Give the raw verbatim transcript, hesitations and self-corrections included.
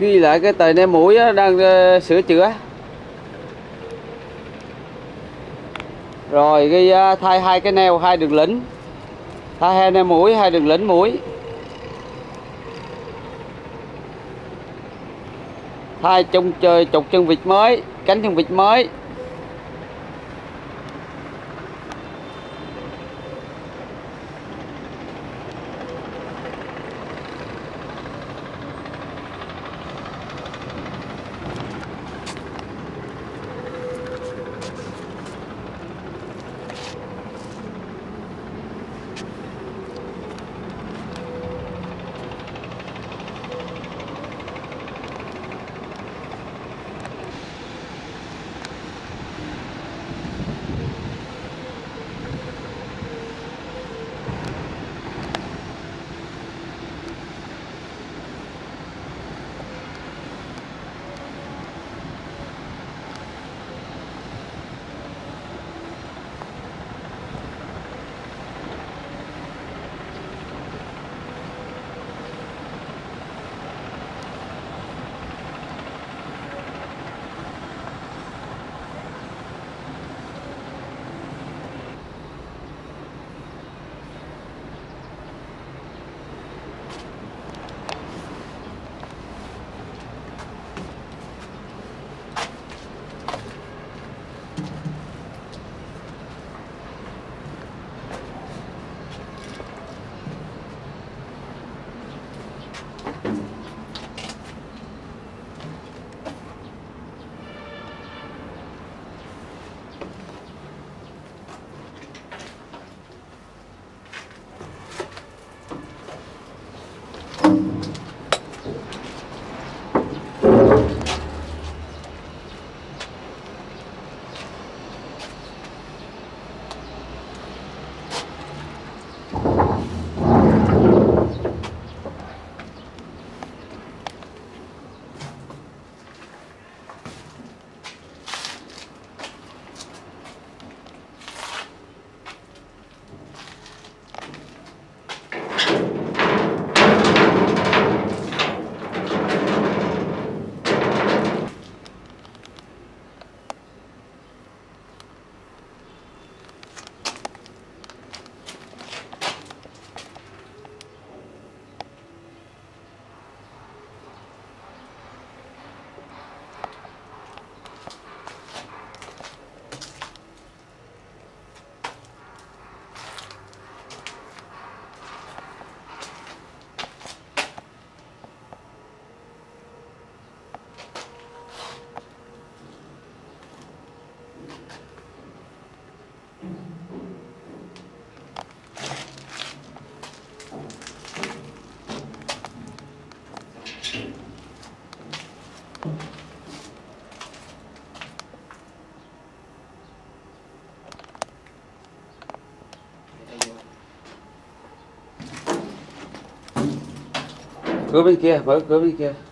ghi lại cái tờ ne mũi đang sửa chữa. Rồi ghi thay hai cái neo, hai đường lĩnh, thay hai ne mũi, hai đường lĩnh mũi, thay chung chơi trục chân vịt mới, cánh chân vịt mới. Cửa bên kia, mở cửa bên kia.